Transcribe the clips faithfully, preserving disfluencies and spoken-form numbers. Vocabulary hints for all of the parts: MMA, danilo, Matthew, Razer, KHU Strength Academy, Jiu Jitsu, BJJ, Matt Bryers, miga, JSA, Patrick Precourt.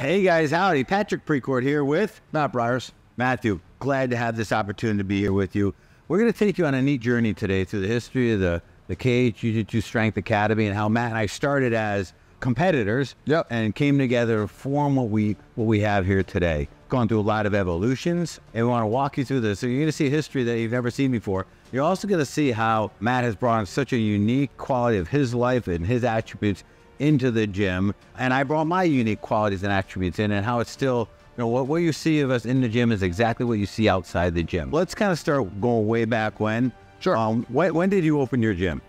Hey guys, howdy. Patrick Precourt here with Matt Bryers. Matthew, glad to have this opportunity to be here with you. We're going to take you on a neat journey today through the history of the, the K H U Strength Academy and how Matt and I started as competitors, yep, and came together to form what we, what we have here today. Gone through a lot of evolutions, and we want to walk you through this. So you're going to see history that you've never seen before. You're also going to see how Matt has brought in such a unique quality of his life and his attributes into the gym, and I brought my unique qualities and attributes in, and how it's still, you know, what, what you see of us in the gym is exactly what you see outside the gym. Let's kind of start going way back when. Sure. Um, when, when did you open your gym?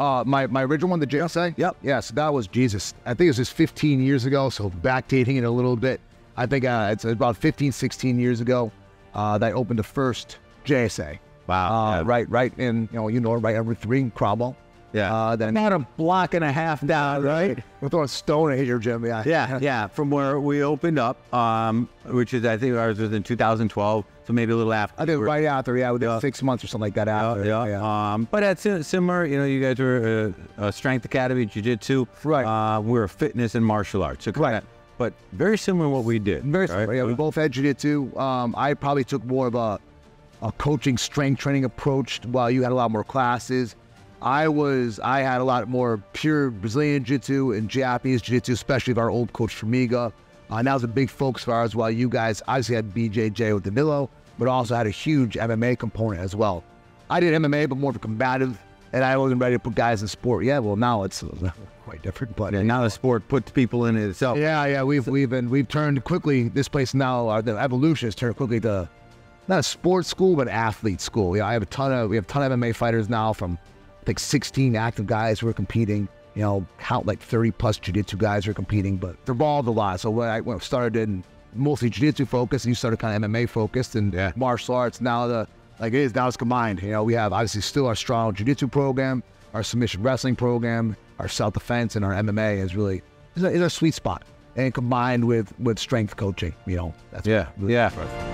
Uh, my, my original one, the J S A? Yep. Yeah, so that was, Jesus, I think it was just fifteen years ago, so backdating it a little bit. I think uh, it's about fifteen, sixteen years ago uh, that I opened the first J S A. Wow. Uh, yeah. Right, right in, you know, you know, right over three in Cromwell. Yeah, uh, then about a block and a half down, right? We're throwing a stone at your gym, yeah. Yeah, yeah, from where we opened up, um, which is, I think ours was in two thousand twelve, so maybe a little after. I think right after, yeah, within yeah. six months or something like that after. Yeah, yeah. yeah. Um, but at similar, you know, you guys were uh, a Strength Academy, Jiu Jitsu. Right. Uh, we were fitness and martial arts. So right. Of, but very similar to what we did. Very similar, right? Yeah, we both had Jiu Jitsu. Um, I probably took more of a, a coaching, strength training approach, while you had a lot more classes. I was, I had a lot more pure Brazilian Jiu-Jitsu and Japanese Jiu-Jitsu, especially of our old coach from miga. Uh, and that was a big focus of ours, while you guys obviously had B J J with Danilo, but also had a huge M M A component as well. I did M M A, but more of a combative, and I wasn't ready to put guys in sport. Yeah, well, now it's quite different. But yeah, now the sport puts people in it itself. Yeah, yeah, we've, so, we've, been, we've turned quickly, this place now, our, the evolution has turned quickly to not a sports school, but athlete school. Yeah, I have a ton of, we have a ton of M M A fighters now from, like sixteen active guys who are competing, you know, count like thirty plus Jiu-Jitsu guys who are competing, but they're involved a lot. So when I, when I started in mostly Jiu-Jitsu focused, and you started kind of M M A focused and yeah. martial arts, now the, like it is, now it's combined. You know, we have obviously still our strong Jiu-Jitsu program, our submission wrestling program, our self-defense, and our M M A is really, is our sweet spot. And combined with, with strength coaching, you know, that's yeah, really yeah.